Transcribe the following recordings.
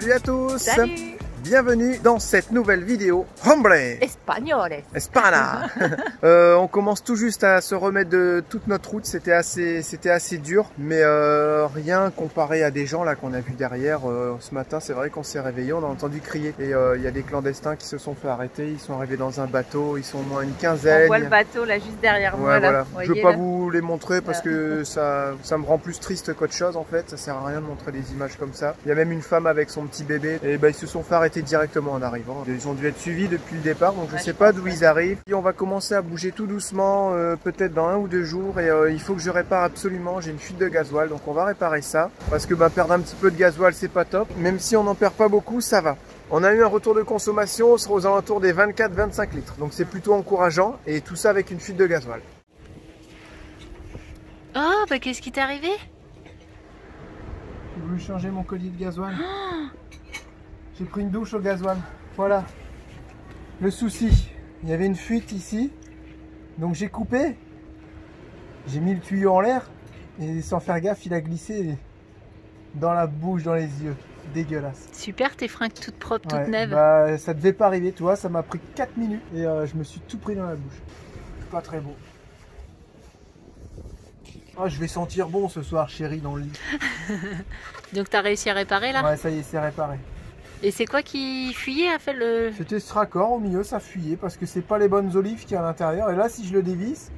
Salut à tous. Salut. Bienvenue dans cette nouvelle vidéo Hombre Espagnol. Espana. On commence tout juste à se remettre de toute notre route. C'était assez dur, mais rien comparé à des gens là qu'on a vu derrière. Ce matin, c'est vrai qu'on s'est réveillé, on a entendu crier. Et il y a des clandestins qui se sont fait arrêter. Ils sont arrivés dans un bateau. Ils sont au moins une quinzaine. On voit le bateau là juste derrière moi. Ouais, voilà. Je ne veux pas vous les montrer parce que ça me rend plus triste qu'autre chose en fait. Ça sert à rien de montrer des images comme ça. Il y a même une femme avec son petit bébé. Et ben ils se sont fait arrêter directement en arrivant. Ils ont dû être suivis depuis le départ, donc je sais pas d'où ils arrivent. Et on va commencer à bouger tout doucement, peut-être dans 1 ou 2 jours, et il faut que je répare absolument. J'ai une fuite de gasoil, donc on va réparer ça, parce que perdre un petit peu de gasoil, c'est pas top. Même si on n'en perd pas beaucoup, ça va. On a eu un retour de consommation, on sera aux alentours des 24-25 litres, donc c'est plutôt encourageant, et tout ça avec une fuite de gasoil. Oh, bah qu'est-ce qui t'est arrivé? J'ai voulu changer mon colis de gasoil. Oh, j'ai pris une douche au gasoil. Voilà le souci. Il y avait une fuite ici, donc j'ai coupé, j'ai mis le tuyau en l'air et sans faire gaffe il a glissé dans la bouche, dans les yeux. Dégueulasse. Super, tes fringues toutes propres, toutes neuves. Bah, ça devait pas arriver, tu vois, ça m'a pris 4 minutes et je me suis tout pris dans la bouche. Pas très beau. Oh, je vais sentir bon ce soir, chérie, dans le lit. Donc t'as réussi à réparer là? Ouais, ça y est, c'est réparé. Et c'est quoi qui fuyait à faire le... C'était ce raccord au milieu, ça fuyait parce que c'est pas les bonnes olives qui à l'intérieur. Et là, si je le dévisse,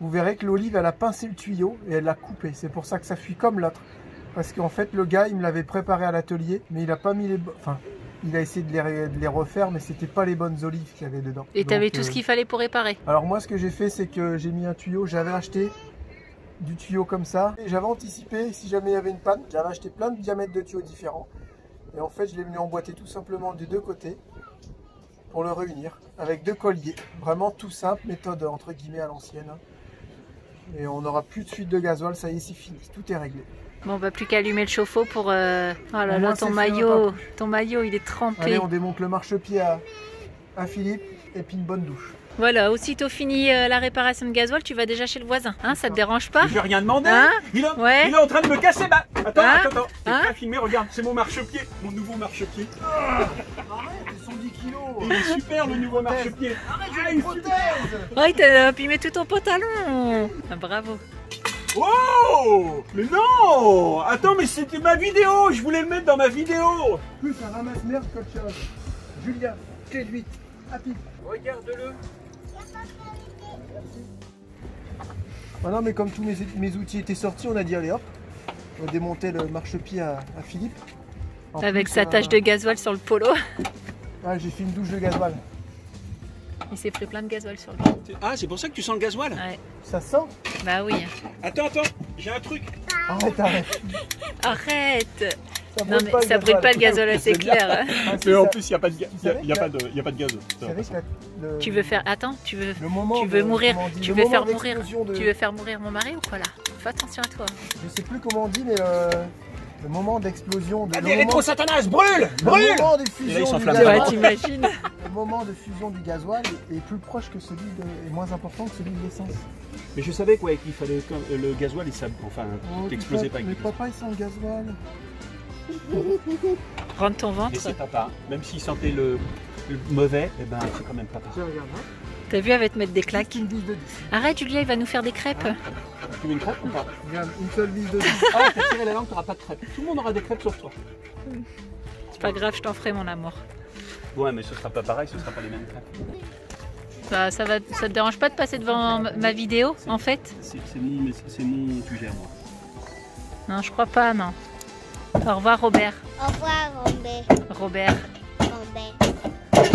vous verrez que l'olive, elle a pincé le tuyau et elle l'a coupé. C'est pour ça que ça fuit comme l'autre. Parce qu'en fait, le gars, il me l'avait préparé à l'atelier, mais il a pas mis les... Enfin, il a essayé de les refaire, mais c'était pas les bonnes olives qu'il y avait dedans. Et t'avais tout ce qu'il fallait pour réparer. Alors moi, ce que j'ai fait, c'est que j'ai mis un tuyau. J'avais acheté du tuyau comme ça. Et j'avais anticipé, si jamais il y avait une panne, j'avais acheté plein de diamètres de tuyaux différents. Et en fait, je l'ai venu emboîter tout simplement des 2 côtés pour le réunir avec 2 colliers. Vraiment tout simple, méthode entre guillemets à l'ancienne. Et on n'aura plus de fuite de gasoil, ça y est, c'est fini, tout est réglé. Bon, bah plus qu'à allumer le chauffe-eau pour... Oh là là, ton maillot, il est trempé. Allez, on démonte le marchepied à Philippe et puis une bonne douche. Voilà, aussitôt fini la réparation de gasoil, tu vas déjà chez le voisin, hein, ça te dérange pas? Je vais rien demander, hein? Il est en train de me casser, bah attends, hein? Attends, t'es prêt à filmer, regarde, c'est mon marchepied, mon nouveau marchepied. Arrête, ils sont 10 kilos. Il est super le nouveau marchepied. Arrête, je l'ai prothèse. Ouais, t'as abîmé tout ton pantalon. Ah, bravo. Oh! Mais non! Attends, mais c'était ma vidéo, je voulais le mettre dans ma vidéo. Plus ça ramasse merde comme ça. Julien, clé de 8, rapide. Regarde-le. Ah non, mais comme tous mes outils étaient sortis, on a dit allez hop, on démontait le marchepied à Philippe. Avec sa tache de gasoil sur le polo. Ah, j'ai fait une douche de gasoil. Il s'est pris plein de gasoil sur le polo. Ah, c'est pour ça que tu sens le gasoil? Ouais. Ça sent? Bah oui. Attends, attends, j'ai un truc. Arrête, arrête. Arrête. Non mais ça brûle pas le gasoil, c'est clair. En plus, il n'y a pas de gaz. Tu veux faire... Attends, tu veux mourir. Tu veux faire mourir. Tu veux faire mourir mon mari ou quoi là? Fais attention à toi. Je sais plus comment on dit, mais le moment d'explosion... Allez, rétro-satanas, brûle! Brûle! Le moment de fusion du gasoil est plus proche que celui de... est moins important que celui de l'essence. Mais je savais quoi, qu'il fallait... Le gasoil, enfin, t'explosais pas. Mais papa, il sent le gasoil. Rentre ton ventre. Mais c'est papa, même s'il sentait le mauvais, eh ben, c'est quand même papa. T'as vu, elle va te mettre des claques. Arrête, Julia, il va nous faire des crêpes. Tu veux une crêpe ou pas? Une seule vis de 10. Ah, t'as tiré la langue, t'auras pas de crêpes. Tout le monde aura des crêpes sauf toi. C'est pas grave, je t'en ferai, mon amour. Ouais, mais ce sera pas pareil, ce sera pas les mêmes crêpes. Bah, ça te dérange pas de passer devant ma vidéo, en fait? C'est mon sujet, moi. Non, je crois pas, non. Au revoir Robert. Au revoir Robert. Robert. Robert.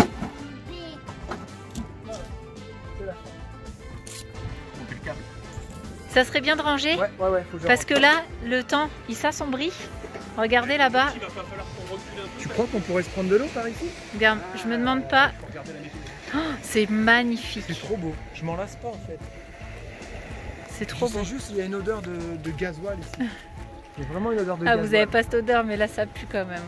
Ça serait bien de ranger. Ouais, faut que je parce que là, le temps, il s'assombrit. Regardez là-bas. Tu crois qu'on pourrait se prendre de l'eau par ici? Bien, je me demande pas. Oh, c'est magnifique. C'est trop beau. Je m'en lasse pas en fait. C'est trop beau. Juste, il y a une odeur de gasoil ici. Il y a vraiment une odeur de gasoil. Vous n'avez pas cette odeur, mais là ça pue quand même.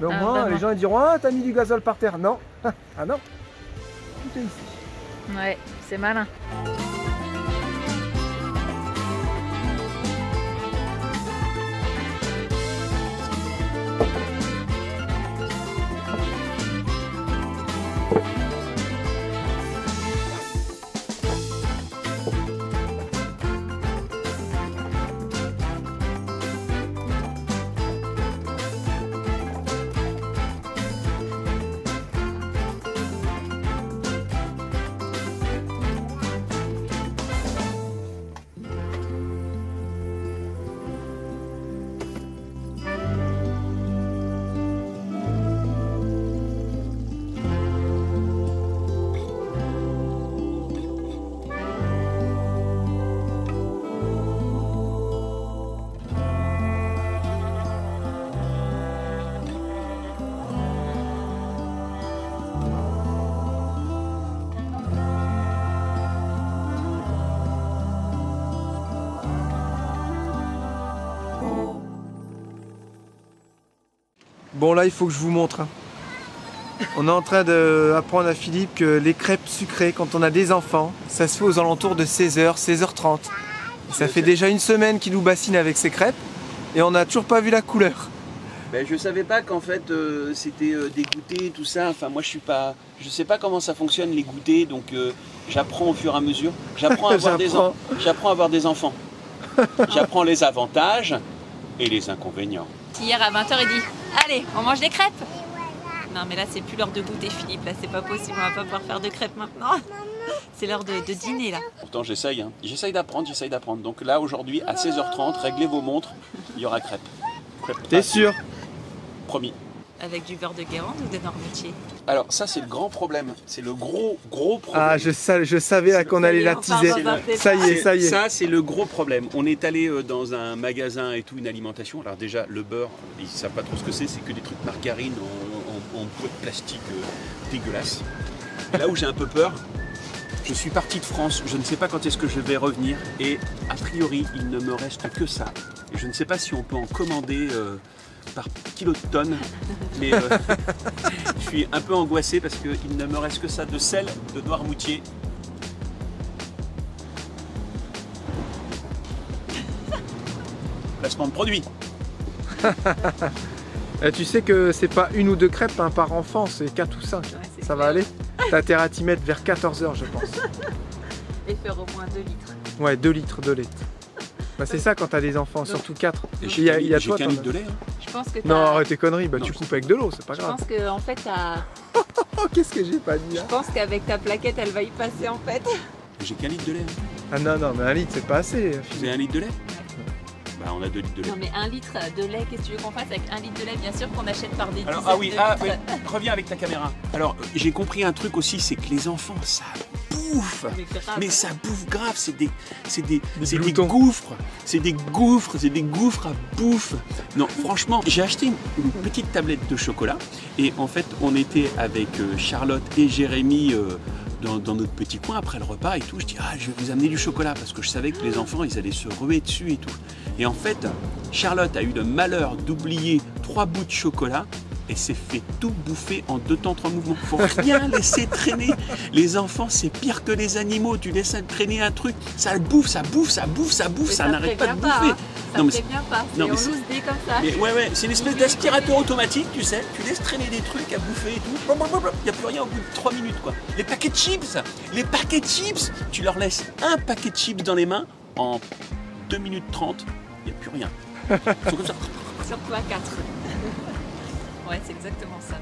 Mais au moins, les gens ils diront: ah, t'as mis du gasoil par terre. Non. Ah non. Tout est ici. Ouais, c'est malin. Bon, là, il faut que je vous montre. On est en train d'apprendre à Philippe que les crêpes sucrées, quand on a des enfants, ça se fait aux alentours de 16h, 16h30. Et ça fait déjà une semaine qu'il nous bassine avec ses crêpes et on n'a toujours pas vu la couleur. Ben, je savais pas qu'en fait c'était des goûters, tout ça. Enfin, moi, je sais pas comment ça fonctionne les goûters, donc j'apprends au fur et à mesure. J'apprends à avoir des enfants. J'apprends les avantages et les inconvénients. Hier à 20h, il dit « Allez, on mange des crêpes !» Non mais là, c'est plus l'heure de goûter, Philippe, là c'est pas possible, on va pas pouvoir faire de crêpes maintenant. C'est l'heure de dîner là. Pourtant j'essaye, hein. j'essaye d'apprendre. Donc là, aujourd'hui, à 16h30, réglez vos montres, il y aura crêpes. T'es sûr? Promis. Avec du beurre de Guérande ou de Noirmoutier? Alors ça, c'est le grand problème, c'est le gros problème. Ah, je savais qu'on allait la teaser. Ça y est. Ça, c'est le gros problème. On est allé dans un magasin et tout, une alimentation. Alors déjà, le beurre, ils ne savent pas trop ce que c'est que des trucs margarine en pot de plastique dégueulasse. Là où j'ai un peu peur, je suis parti de France, je ne sais pas quand est-ce que je vais revenir et a priori, il ne me reste que ça. Et je ne sais pas si on peut en commander par kilo de tonne, mais je suis un peu angoissé parce qu'il ne me reste que ça de sel de Noirmoutier. Placement de produit. Tu sais que c'est pas une ou deux crêpes hein, par enfant, c'est 4 ou 5. Ouais, ça va aller? T'as intérêt à t'y mettre vers 14h, je pense. Et faire au moins 2 litres. Ouais, 2 litres de lait. Bah c'est ça quand t'as des enfants, donc, surtout 4. Il y a toi, qu'un litre de lait. Je pense que non, arrête tes conneries, bah non, tu coupes avec de l'eau, c'est pas grave. Je pense que en fait t'as... Qu'est-ce que j'ai pas dit là? Je pense qu'avec ta plaquette, elle va y passer en fait. J'ai qu'un litre de lait. Ah non, mais un litre c'est pas assez. C'est un litre de lait? Ouais. Bah on a 2 litres de lait. Non mais un litre de lait, qu'est-ce que tu veux qu'on fasse avec un litre de lait? Bien sûr qu'on achète par des dizaines. Ah oui, reviens avec ta caméra. Alors j'ai compris un truc aussi, c'est que les enfants savent. Mais ça bouffe grave, c'est des gouffres, c'est des gouffres à bouffe. Non, franchement, j'ai acheté une petite tablette de chocolat et en fait, on était avec Charlotte et Jérémy dans notre petit coin après le repas et tout. Je dis, ah, je vais vous amener du chocolat parce que je savais que les enfants, ils allaient se ruer dessus et tout. Et en fait, Charlotte a eu le malheur d'oublier 3 bouts de chocolat. Et s'est fait tout bouffer en 2 temps 3 mouvements. Faut rien laisser traîner. Les enfants, c'est pire que les animaux. Tu laisses traîner un truc, ça le bouffe, ça bouffe, ça bouffe, ça bouffe, ça n'arrête pas de bouffer. Ça ne prévient pas, on nous dit comme ça. Ouais, c'est une espèce d'aspirateur automatique, tu sais. Tu laisses traîner des trucs à bouffer et tout. Il n'y a plus rien au bout de 3 minutes, quoi. Les paquets de chips, tu leur laisses un paquet de chips dans les mains en 2 minutes 30, il n'y a plus rien. Ils sont comme ça. Surtout à 4. Ouais, c'est exactement ça.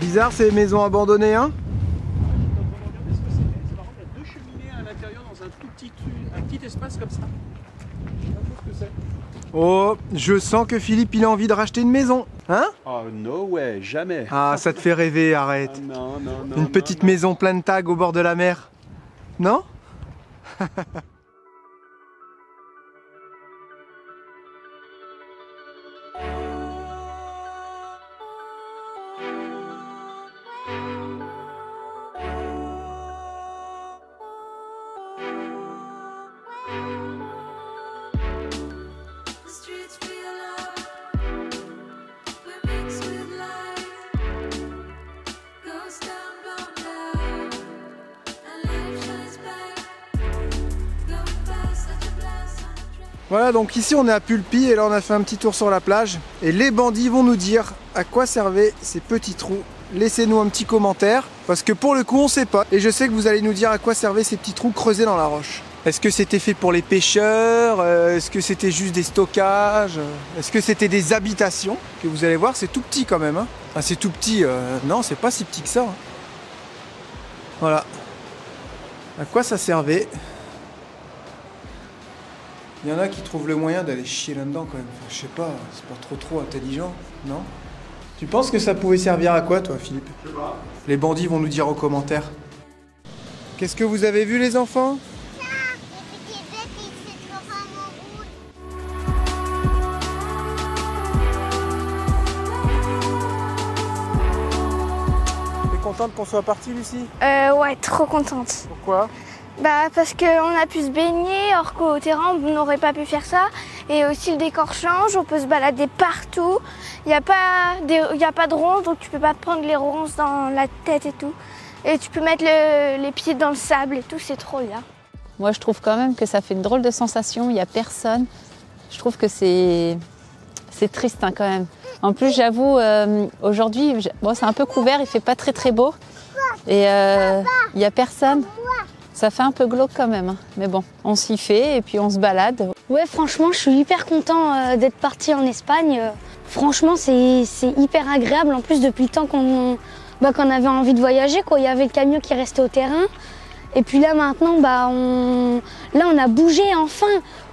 Bizarre ces maisons abandonnées, hein? Quand on regarde ce que c'est, par contre, il y a 2 cheminées à l'intérieur dans un petit espace comme ça. Je sais pas trop ce que c'est. Oh, je sens que Philippe, il a envie de racheter une maison, hein? Oh no way, jamais. Ah, ça te fait rêver, arrête. Ah, non. Une petite maison pleine de tags au bord de la mer, non? Voilà, donc ici on est à Pulpi et là on a fait un petit tour sur la plage et les bandits vont nous dire à quoi servaient ces petits trous. Laissez-nous un petit commentaire parce que pour le coup on sait pas et je sais que vous allez nous dire à quoi servaient ces petits trous creusés dans la roche. Est-ce que c'était fait pour les pêcheurs? Est-ce que c'était juste des stockages? Est-ce que c'était des habitations? Que vous allez voir, c'est tout petit quand même. Hein. Enfin, c'est tout petit, non c'est pas si petit que ça. Hein. Voilà, à quoi ça servait? Il y en a qui trouvent le moyen d'aller chier là-dedans quand même. Enfin, je sais pas, c'est pas trop intelligent, non? Tu penses que ça pouvait servir à quoi, toi, Philippe? Je sais pas. Les bandits vont nous dire aux commentaires. Qu'est-ce que vous avez vu, les enfants? Contente qu'on soit parti, Lucie? Ouais, trop contente. Pourquoi? Bah parce qu'on a pu se baigner, or qu'au terrain on n'aurait pas pu faire ça. Et aussi le décor change, on peut se balader partout. Il n'y a pas de ronces, donc tu peux pas prendre les ronces dans la tête et tout. Et tu peux mettre les pieds dans le sable et tout, c'est trop bien. Moi je trouve quand même que ça fait une drôle de sensation, il n'y a personne. Je trouve que c'est triste hein, quand même. En plus, j'avoue, aujourd'hui, bon, c'est un peu couvert, il ne fait pas très beau. Et il n'y a personne. Ça fait un peu glauque quand même. Hein. Mais bon, on s'y fait et puis on se balade. Ouais, franchement, je suis hyper content d'être partie en Espagne. Franchement, c'est hyper agréable. En plus, depuis le temps qu'on avait envie de voyager, quoi. Il y avait le camion qui restait au terrain. Et puis là, maintenant, on a bougé enfin.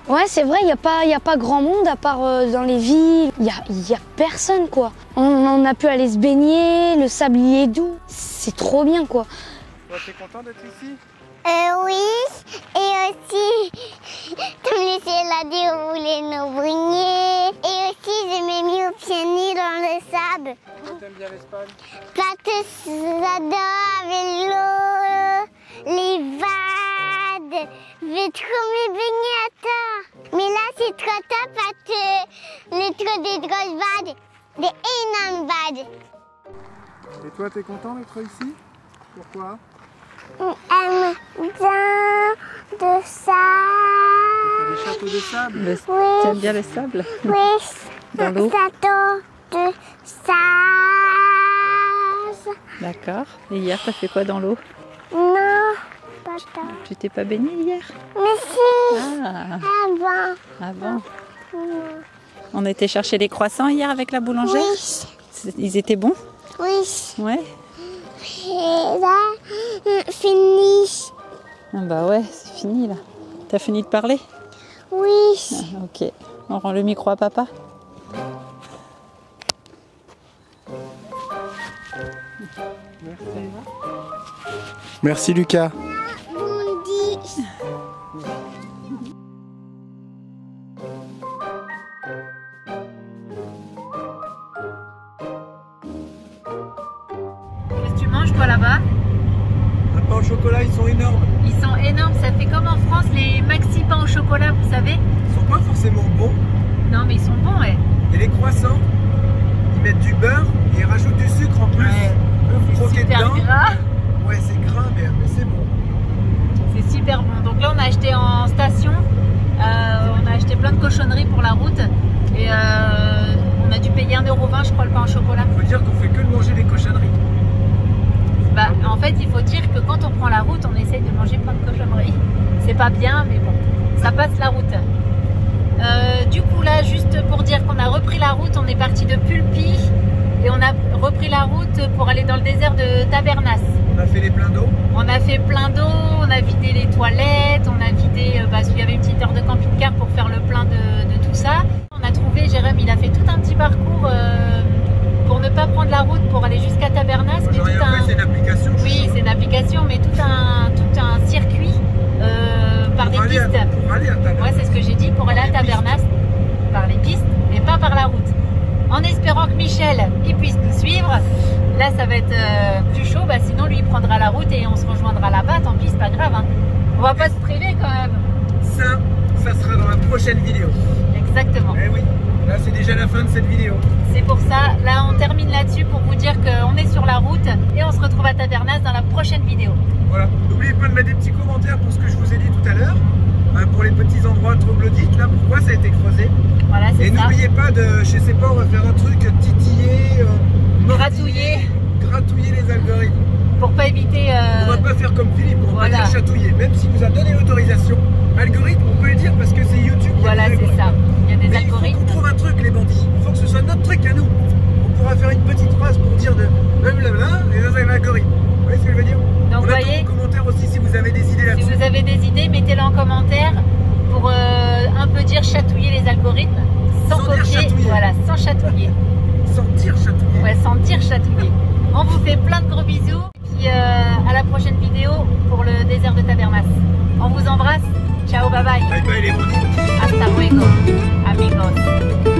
Ouais, c'est vrai, il n'y a pas grand monde à part dans les villes. Il n'y a personne, quoi. On a pu aller se baigner, le sable y est doux. C'est trop bien, quoi. Toi, t'es content d'être ici? Oui, et aussi, comme Lucie l'a dit, on voulait nous brigner. Et aussi, je m'ai mis au pied nus dans le sable. Pourquoi t'aimes bien l'Espagne? Parce que j'adore avec l'eau, les vagues. Je vais trop me baigner à temps. Mais là, c'est trop tard parce que le trop des grosses vagues, des énormes vagues. Et toi, t'es content d'être ici? Pourquoi? On aime bien le sable. Les châteaux de sable? Oui. Tu aimes bien le sable? Oui. Dans l'eau? Château de sable. D'accord. Et hier, t'as fait quoi dans l'eau? Non. Tu t'es pas baignée hier? Mais si! Ah. Avant. Avant. On était chercher les croissants hier avec la boulangère? Oui. Ils étaient bons? Oui. Ouais. Et là, fini. Ah bah ouais, c'est fini là. T'as fini de parler? Oui. Ah, ok. On rend le micro à papa? Merci. Merci Lucas. Là-bas. Les pains au chocolat, ils sont énormes. Ils sont énormes, ça fait comme en France les maxi pains au chocolat, vous savez. Ils sont pas forcément bons. Non, mais ils sont bons, ouais. Et les croissants, ils mettent du beurre et ils rajoutent du sucre en plus. Ouais. Vous croquez dedans. Gras. Ouais, c'est gras, mais c'est bon. C'est super bon. Donc là, on a acheté en station, on a acheté plein de cochonneries pour la route et on a dû payer 1,20 € je crois le pain au chocolat. Faut dire qu'on fait que de manger des cochonneries. Bah, en fait, il faut dire que quand on prend la route, on essaye de manger plein de cochonneries. C'est pas bien, mais bon, ça passe la route. Du coup, là, juste pour dire qu'on a repris la route, on est parti de Pulpi et on a repris la route pour aller dans le désert de Tabernas. On a fait les pleins d'eau. On a fait plein d'eau, on a vidé les toilettes, on a vidé, parce qu'il y avait une petite heure de camping-car pour faire le plein de tout ça. On a trouvé, Jérôme, il a fait tout un petit parcours. Pour ne pas prendre la route pour aller jusqu'à Tabernas. C'est une application. Oui, c'est une application, mais tout un circuit par des pistes. Pour aller à Tabernas. Ouais, c'est ce que j'ai dit, pour aller à Tabernas par les pistes, mais pas par la route. En espérant que Michel il puisse nous suivre. Là, ça va être plus chaud, bah, sinon lui il prendra la route et on se rejoindra là-bas. Tant pis, c'est pas grave. Hein. On va pas se priver quand même. Ça sera dans la prochaine vidéo. Exactement. Eh oui. Là, c'est déjà la fin de cette vidéo. C'est pour ça. Là, on termine là-dessus pour vous dire qu'on est sur la route et on se retrouve à Tabernas dans la prochaine vidéo. Voilà. N'oubliez pas de mettre des petits commentaires pour ce que je vous ai dit tout à l'heure. Pour les petits endroits troglodytes, là, pourquoi ça a été creusé. Voilà, c'est ça. Et n'oubliez pas de, je sais pas, on va faire un truc titiller, gratouiller les algorithmes. Pour pas éviter... On va pas faire comme Philippe, on va dire chatouiller. Même s'il nous a donné l'autorisation, algorithme, on peut le dire parce que c'est YouTube. Voilà, c'est ça. Il y a des algorithmes. Il faut qu'on trouve un truc, les bandits. Il faut que ce soit notre truc à nous. On pourra faire une petite phrase pour dire de blablabla et les algorithmes. Vous voyez ce que je veux dire? Donc, vous voyez. En commentaire aussi si vous avez des idées là-dessus. Si vous avez des idées, mettez-les en commentaire pour un peu dire chatouiller les algorithmes. Sans copier. Voilà, sans chatouiller. sentir chatouiller. Ouais, sentir chatouiller. On vous fait plein de gros bisous. Et puis à la prochaine vidéo pour le désert de Tabernas. On vous embrasse. Ciao, bye bye. Bye bye les amis. Hasta luego, amigos.